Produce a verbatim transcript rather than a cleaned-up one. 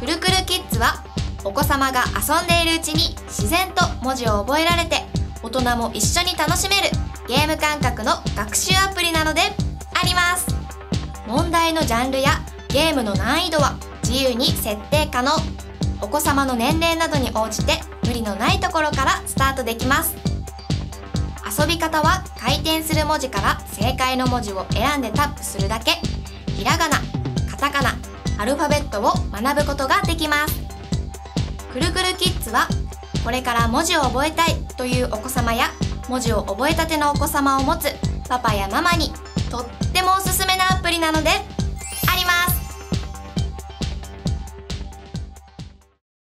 くるくるキッズはお子様が遊んでいるうちに自然と文字を覚えられて大人も一緒に楽しめるゲーム感覚の学習アプリなのであります。問題のジャンルやゲームの難易度は自由に設定可能。お子様の年齢などに応じて無理のないところからスタートできます。遊び方は回転する文字から正解の文字を選んでタップするだけ。ひらがな、カタカナ、アルファベットを学ぶことができます。くるくるキッズはこれから文字を覚えたいというお子様や文字を覚えたてのお子様を持つパパやママにとってもおすすめなアプリなので